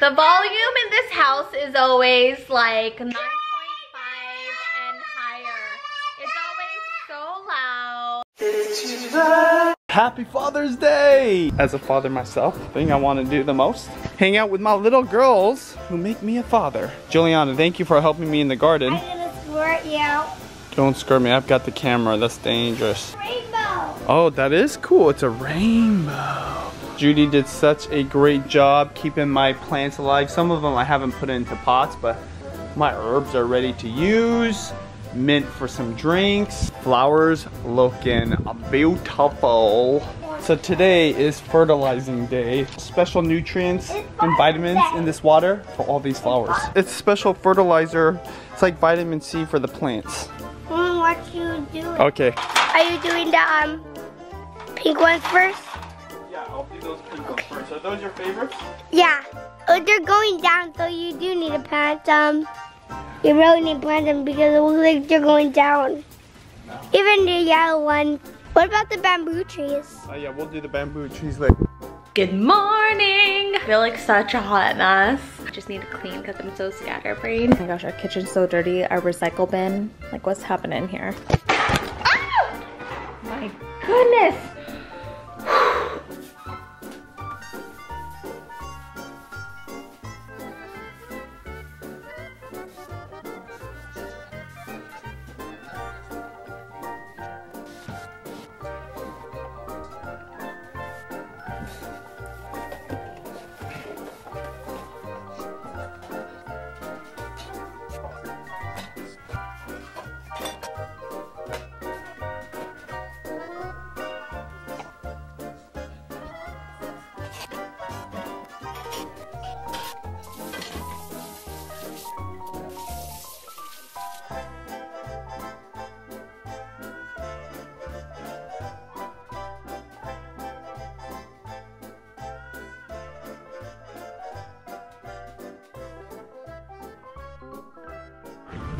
The volume in this house is always like 9.5 and higher. It's always so loud. Happy Father's Day! As a father myself, the thing I want to do the most, hang out with my little girls who make me a father. Juliana, thank you for helping me in the garden. I'm gonna squirt you. Don't squirt me, I've got the camera, that's dangerous. Rainbow! Oh, that is cool, it's a rainbow. Judy did such a great job keeping my plants alive. Some of them I haven't put into pots, but my herbs are ready to use. Mint for some drinks. Flowers looking beautiful. So today is fertilizing day. Special nutrients and vitamins in this water for all these flowers. It's special fertilizer. It's like vitamin C for the plants. Mom, what you doing? Okay. Are you doing the pink ones first? Yeah, I'll do those pink ones first. Are those your favorites? Yeah. Oh, they're going down, so you do need to plant them. You really need to plant them because it looks like they're going down. No. Even the yellow one. What about the bamboo trees? Oh yeah, we'll do the bamboo trees later. Good morning! I feel like such a hot mess. I just need to clean because I'm so scatterbrained. Oh my gosh, our kitchen's so dirty. Our recycle bin. Like, what's happening here? Oh! My goodness!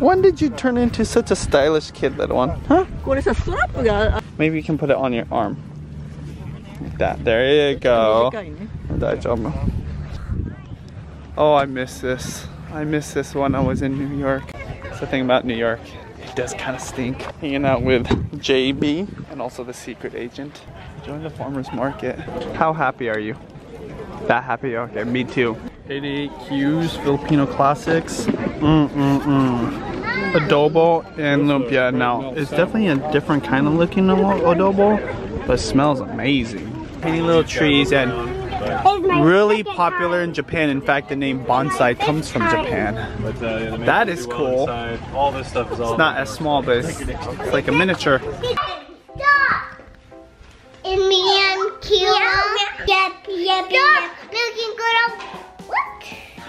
When did you turn into such a stylish kid, little one? Huh? Maybe you can put it on your arm. Like that. There you go. Oh, I miss this. I miss this when I was in New York. That's the thing about New York. It does kind of stink. Hanging out with JB and also the secret agent. Join the farmer's market. How happy are you? That happy? Okay, me too. 88Qs, Filipino classics. Adobo and lumpia. Now, it's definitely a different kind of looking adobo, but it smells amazing. Painting little trees and really popular in Japan. In fact, the name bonsai comes from Japan. That is cool. It's not as small, but it's like a miniature.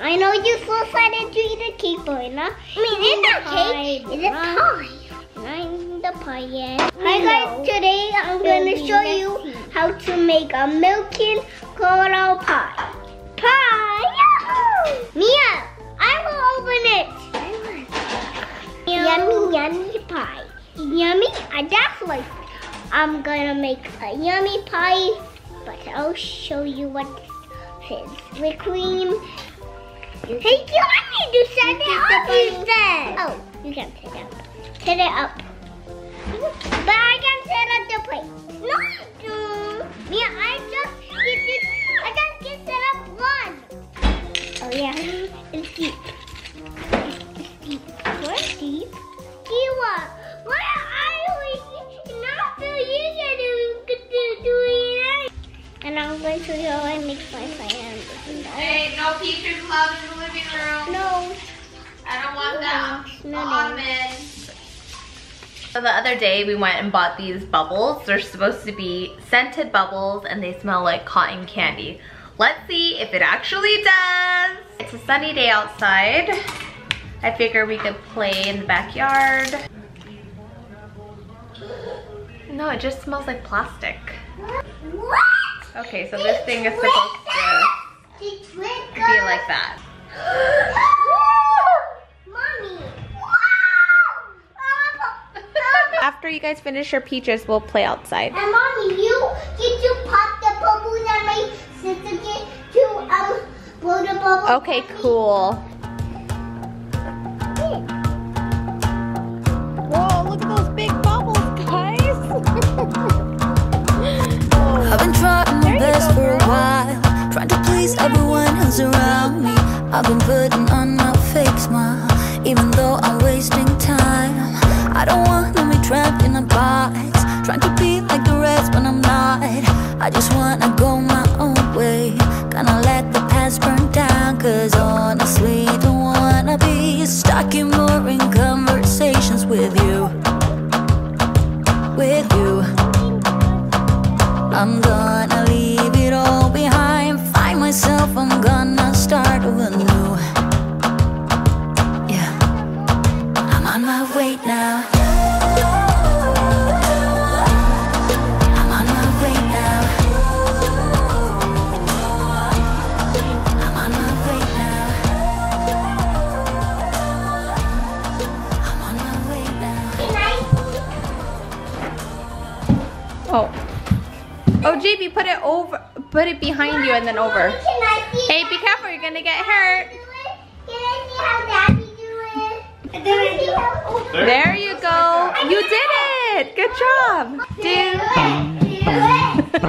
I know you're so excited to eat a cake, boy, no? I mean, it's not cake, it's a pie. I'm the pie, yeah. Hi guys, today I'm going to show you how to make a milking coral pie. Pie! Yahoo! Mia, I will open it. Yummy, yummy pie. Yummy? I just like it. I'm going to make a yummy pie, but I'll show you what it is. With cream. Hey, you want me to set it up instead? Oh, you can set it up. Set it up. But I can set up the plate. No, Mia, I just set up one. Oh yeah, it's deep. It's deep. What deep? Kiwa, what are you not doing? You can do it. And I'm going to go and make my plan. Hey, no peeping club in the living room. No. I don't want that. No, no. So the other day we went and bought these bubbles. They're supposed to be scented bubbles and they smell like cotton candy. Let's see if it actually does. It's a sunny day outside. I figure we could play in the backyard. No, it just smells like plastic. What? Okay, so this thing is supposed to be like that. After you guys finish your peaches, we'll play outside. And Mommy, you get to pop the bubbles and make sister get to blow the bubble. Okay, cool. Whoa, look at those big bubbles, guys. Oh. I've been trying my best for a while, trying to please everyone who's around me. I've been putting on my fake smile, even though I'm wasting time. I don't want to be trapped in a box, trying to be like the rest when I'm not. I just wanna go my own way, gonna let the past burn down. Cause honestly, don't wanna be stuck in boring conversations with you, with you. I'm gonna leave it all behind, find myself, I'm gonna start anew. Yeah, I'm on my way now. Oh, oh, JB, put it over, put it behind you and then over. Hey, be careful, you're gonna get hurt. Can I see how Daddy do it? There you go. You did it. Good job. Do it.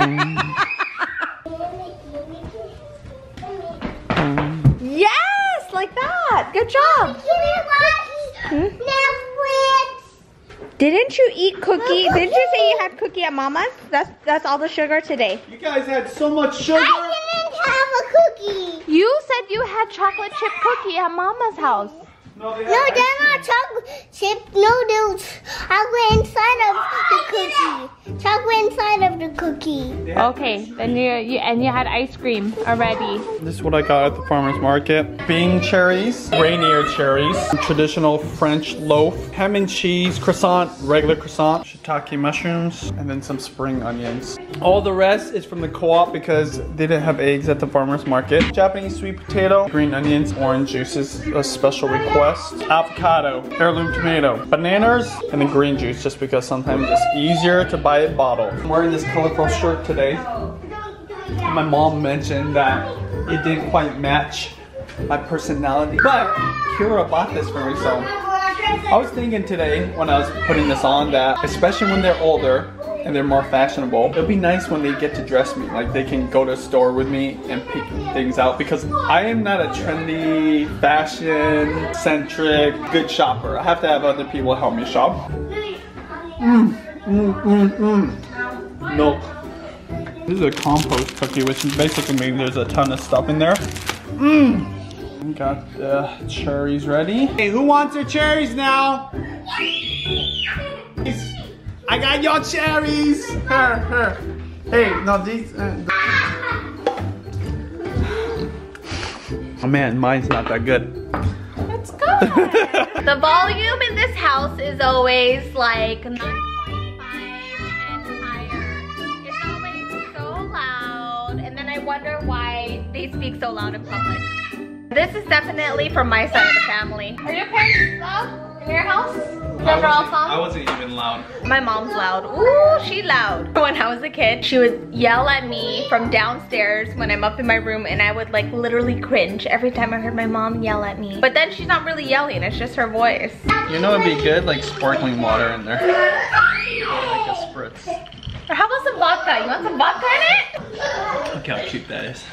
Yes, like that. Good job. Hmm? Didn't you eat cookie? Didn't you say you had cookie at Mama's? That's all the sugar today. You guys had so much sugar. I didn't have a cookie. You said you had chocolate chip cookie at Mama's house. No, they are not chocolate chip. No, there was chocolate inside of the cookie. Chocolate inside of the cookie. Okay, then you had ice cream already. This is what I got at the farmer's market. Bing cherries, Rainier cherries, traditional French loaf, ham and cheese, croissant, regular croissant, shiitake mushrooms, and then some spring onions. All the rest is from the co-op because they didn't have eggs at the farmer's market. Japanese sweet potato, green onions, orange juice is a special request. Avocado, heirloom tomato, bananas, and the green juice just because sometimes it's easier to buy it bottled. I'm wearing this colorful shirt today. My mom mentioned that it didn't quite match my personality, but Kira bought this for me, so I was thinking today when I was putting this on that, especially when they're older and they're more fashionable, it'll be nice when they get to dress me, like they can go to the store with me and pick things out, because I am not a trendy, fashion centric good shopper. I have to have other people help me shop. Milk. This is a compost cookie, which basically means there's a ton of stuff in there. Got the cherries ready. Hey, who wants their cherries now? I got your cherries! Hey, no, these... Oh man, mine's not that good. Let's go! The volume in this house is always like 9.5 and higher. It's always so loud, and then I wonder why they speak so loud in public. This is definitely from my side of the family. Are your parents loud in your house? I wasn't even loud. My mom's loud. Ooh, she loud. When I was a kid, she would yell at me from downstairs when I'm up in my room, and I would like literally cringe every time I heard my mom yell at me. But then she's not really yelling, it's just her voice. You know it'd be good? Like sparkling water in there. Or like a spritz. Or how about some vodka? You want some vodka in it? Look how cute that is.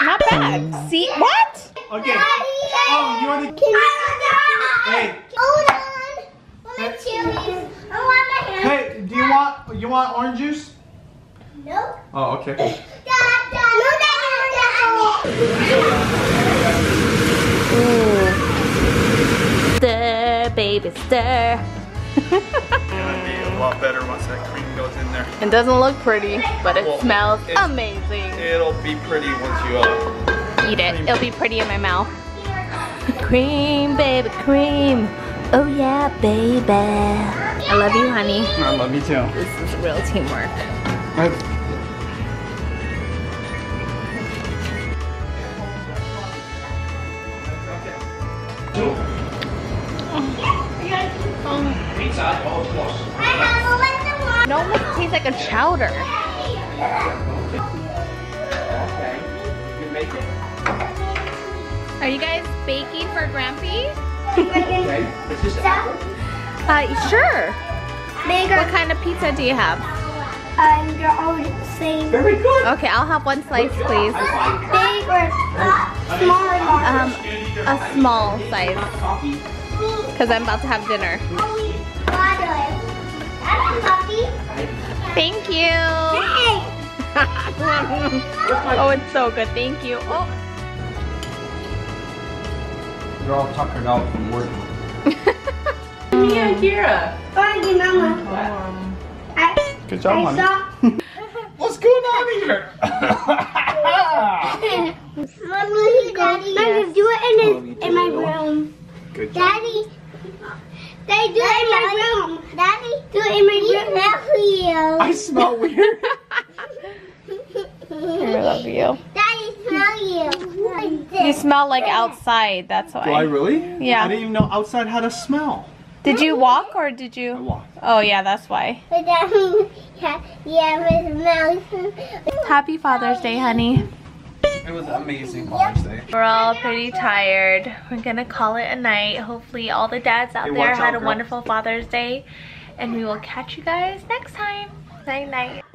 Not bad. See what? Okay. Oh, you want to? Hey. Hold on. I want chilies. I want my hand. Hey, do you want orange juice? Nope. Oh, okay. Ooh. Stir, baby, stir. Gonna be a lot better once that cream goes in there. It doesn't look pretty, but it smells amazing. It'll be pretty once you eat it. It'll be pretty in my mouth. Cream, baby, cream. Oh yeah, baby. I love you, honey. I love you too. This is real teamwork. Pizza? Oh, of course. tastes like a chowder. Are you guys baking for Grampy? Sure. What kind of pizza do you have? Your own thing. Very good. Okay, I'll have one slice, please. Big or small? A small size. Because I'm about to have dinner. Thank you. Oh, it's so good. Thank you. Oh. You're all tuckered out from work. Me and Kira. Bye, Mama. Good job, honey. What's going on here? Mommy, Daddy, yes. Do it in my room. Good job. Daddy, they do it in my room. Daddy, do it in my room. I love you. I smell weird. I love you. Daddy, smell you. You smell like outside. That's why. Do I really? Yeah. I didn't even know outside had a smell. Did you walk or did you? I walked. Oh yeah, that's why. Happy Father's Day, honey. It was an amazing Father's Day. We're all pretty tired. We're gonna call it a night. Hopefully all the dads out there had a wonderful Father's Day. And we will catch you guys next time. Night night.